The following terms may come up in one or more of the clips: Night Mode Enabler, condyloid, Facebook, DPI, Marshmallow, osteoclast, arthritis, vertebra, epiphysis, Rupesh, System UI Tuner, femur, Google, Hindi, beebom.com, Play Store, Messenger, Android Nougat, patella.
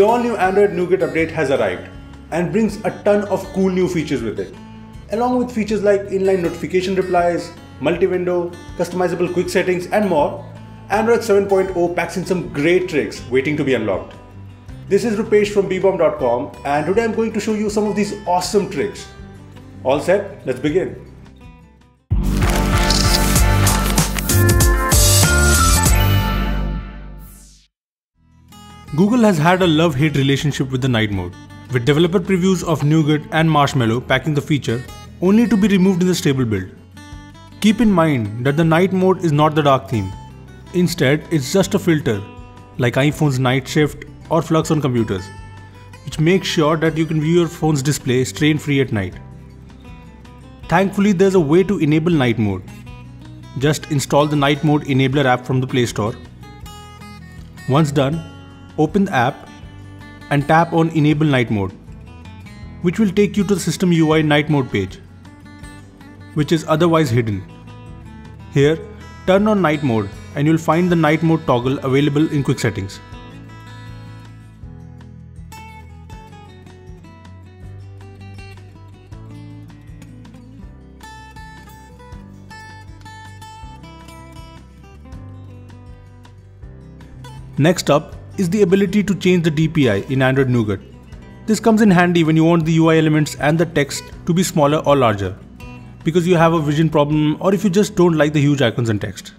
the all-new Android Nougat update has arrived and brings a ton of cool new features with it, along with features like inline notification replies, multi-window, customizable quick settings and more. Android 7.0 packs in some great tricks waiting to be unlocked. This is Rupesh from beebom.com and today I'm going to show you some of these awesome tricks. All set, let's begin. Google has had a love-hate relationship with the night mode, with developer previews of Nougat and Marshmallow packing the feature only to be removed in the stable build. Keep in mind that the night mode is not the dark theme. Instead, it's just a filter, like iPhone's Night Shift or Flux on computers, which makes sure that you can view your phone's display strain-free at night. Thankfully, there's a way to enable night mode. Just install the Night Mode Enabler app from the Play Store. Once done, open the app and tap on Enable Night Mode, which will take you to the System UI Night Mode page, which is otherwise hidden. Here, turn on Night Mode and you'll find the Night Mode toggle available in Quick Settings. Next up is the ability to change the DPI in Android Nougat. This comes in handy when you want the UI elements and the text to be smaller or larger, because you have a vision problem or if you just don't like the huge icons and text.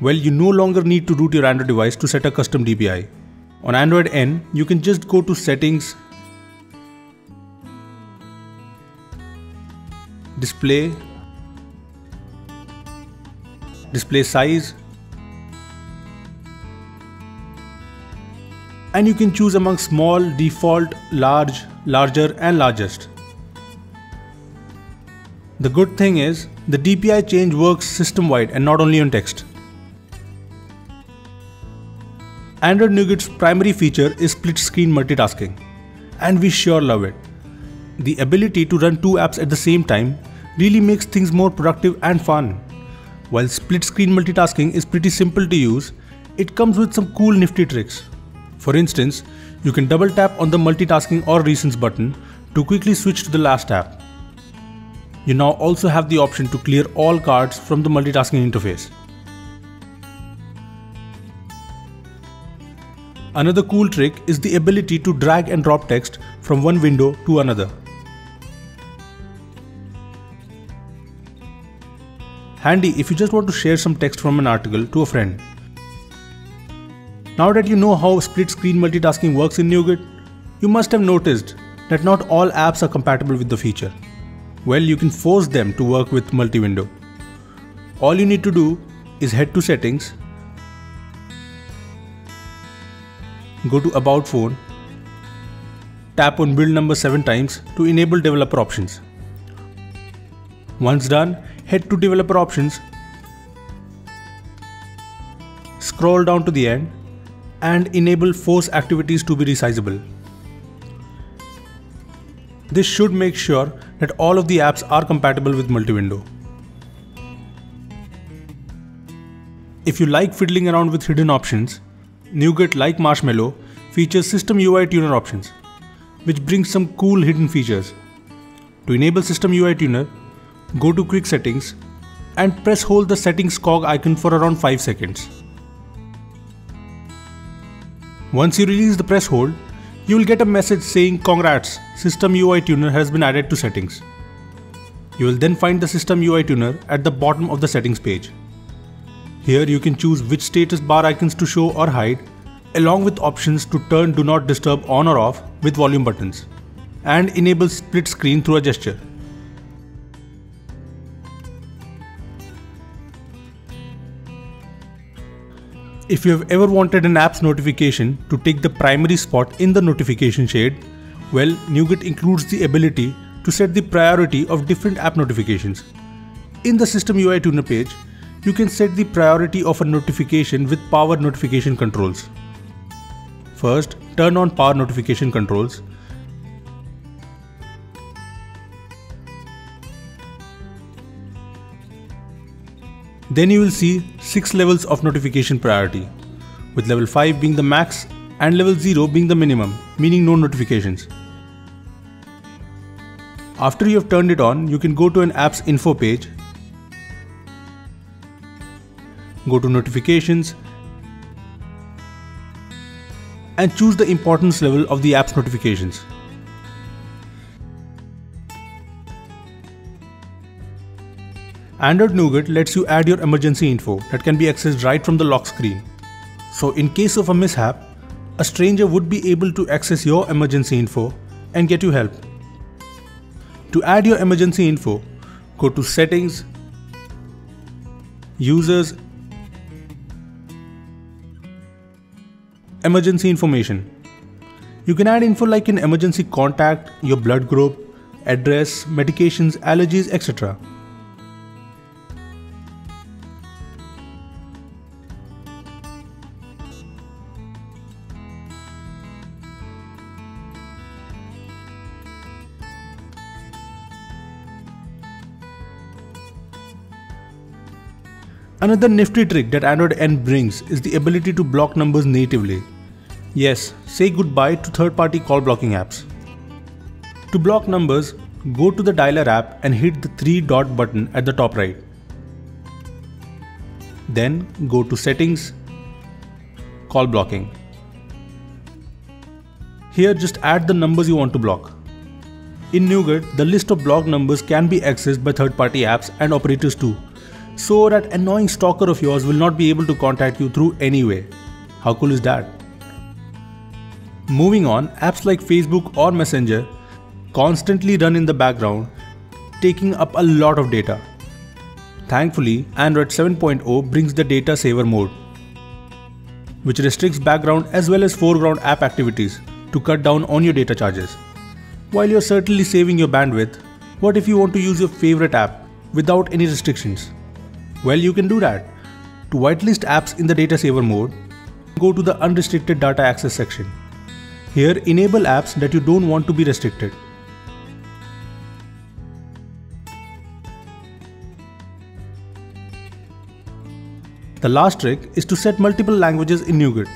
Well, you no longer need to root your Android device to set a custom DPI. On Android N, you can just go to Settings, Display, Display Size, and you can choose among small, default, large, larger and largest. The good thing is, the DPI change works system-wide and not only on text. Android Nougat's primary feature is split-screen multitasking, and we sure love it. The ability to run two apps at the same time really makes things more productive and fun. While split-screen multitasking is pretty simple to use, it comes with some cool nifty tricks. For instance, you can double tap on the multitasking or recents button to quickly switch to the last app. You now also have the option to clear all cards from the multitasking interface. Another cool trick is the ability to drag and drop text from one window to another. Handy if you just want to share some text from an article to a friend. Now that you know how split-screen multitasking works in Nougat, you must have noticed that not all apps are compatible with the feature. Well, you can force them to work with multi-window. All you need to do is head to Settings, go to About Phone, tap on build number 7 times to enable developer options. Once done, head to developer options, scroll down to the end, and enable force activities to be resizable. This should make sure that all of the apps are compatible with multi-window. If you like fiddling around with hidden options, Nougat, like Marshmallow, features System UI Tuner options, which brings some cool hidden features. To enable System UI Tuner, go to Quick Settings and press hold the settings cog icon for around 5 seconds. Once you release the press hold, you will get a message saying "Congrats, System UI Tuner has been added to settings." You will then find the System UI Tuner at the bottom of the settings page. Here you can choose which status bar icons to show or hide, along with options to turn Do Not Disturb on or off with volume buttons, and enable split screen through a gesture. If you have ever wanted an app's notification to take the primary spot in the notification shade, well, Nougat includes the ability to set the priority of different app notifications. In the System UI Tuner page, you can set the priority of a notification with power notification controls. First, turn on power notification controls. Then you will see 6 levels of notification priority, with level 5 being the max and level 0 being the minimum, meaning no notifications. After you have turned it on, you can go to an app's info page, go to notifications, and choose the importance level of the app's notifications. Android Nougat lets you add your emergency info that can be accessed right from the lock screen. So in case of a mishap, a stranger would be able to access your emergency info and get you help. To add your emergency info, go to Settings, Users, Emergency Information. You can add info like an emergency contact, your blood group, address, medications, allergies, etc. Another nifty trick that Android N brings is the ability to block numbers natively. Yes, say goodbye to third-party call blocking apps. To block numbers, go to the dialer app and hit the three-dot button at the top right. Then go to Settings, Call Blocking. Here just add the numbers you want to block. In Nougat, the list of blocked numbers can be accessed by third-party apps and operators too. So that annoying stalker of yours will not be able to contact you through any way. How cool is that? Moving on, apps like Facebook or Messenger constantly run in the background, taking up a lot of data. Thankfully, Android 7.0 brings the data saver mode, which restricts background as well as foreground app activities to cut down on your data charges. While you're certainly saving your bandwidth, what if you want to use your favorite app without any restrictions? Well, you can do that. To whitelist apps in the data saver mode, go to the unrestricted data access section. Here, enable apps that you don't want to be restricted. The last trick is to set multiple languages in Nougat.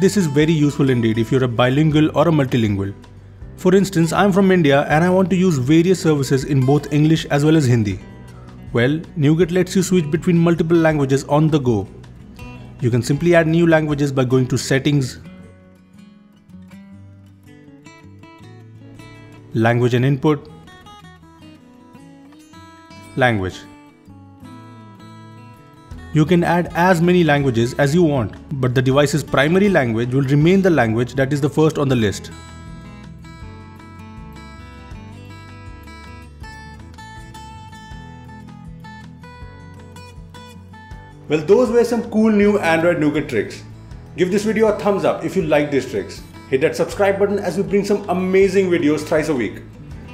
This is very useful indeed if you're a bilingual or a multilingual. For instance, I'm from India and I want to use various services in both English as well as Hindi. Well, Nougat lets you switch between multiple languages on the go. You can simply add new languages by going to Settings, Language and Input, Language. You can add as many languages as you want, but the device's primary language will remain the language that is the first on the list. Well, those were some cool new Android Nougat tricks. Give this video a thumbs up if you like these tricks. Hit that subscribe button as we bring some amazing videos thrice a week.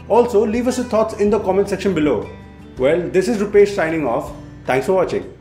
Also, leave us your thoughts in the comment section below. Well, this is Rupesh signing off. Thanks for watching.